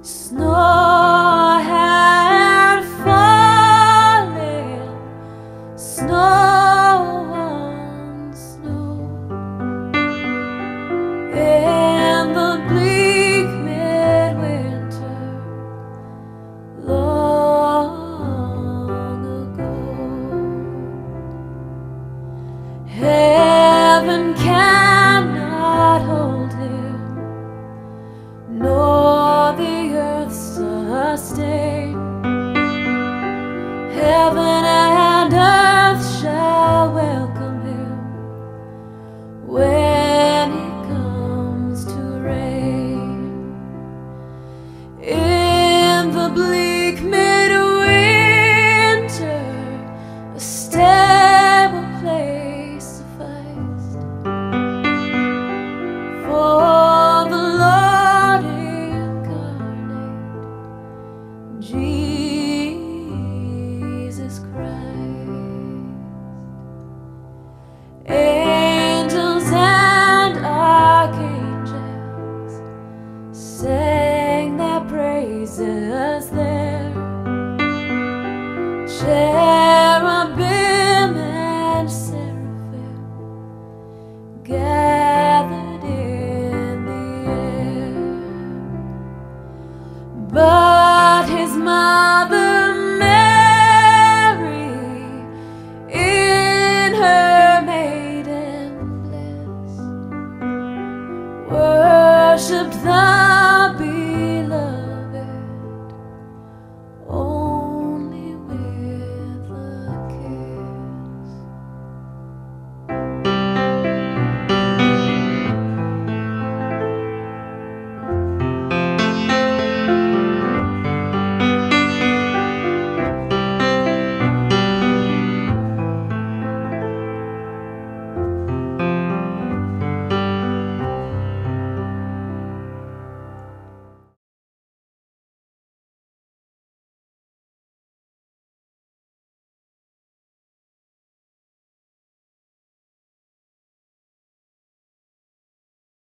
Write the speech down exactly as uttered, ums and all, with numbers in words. Snow had fallen, snow on snow. In the bleak midwinter, long ago, heaven cannot hold him, nor the earth sustain. Heaven and earth shall welcome him when he comes to reign. In the bleak midwinter, a stable place sufficed, for Jesus Christ. Angels and archangels sang their praises there. Cherubim and seraphim gathered in the air, but his mind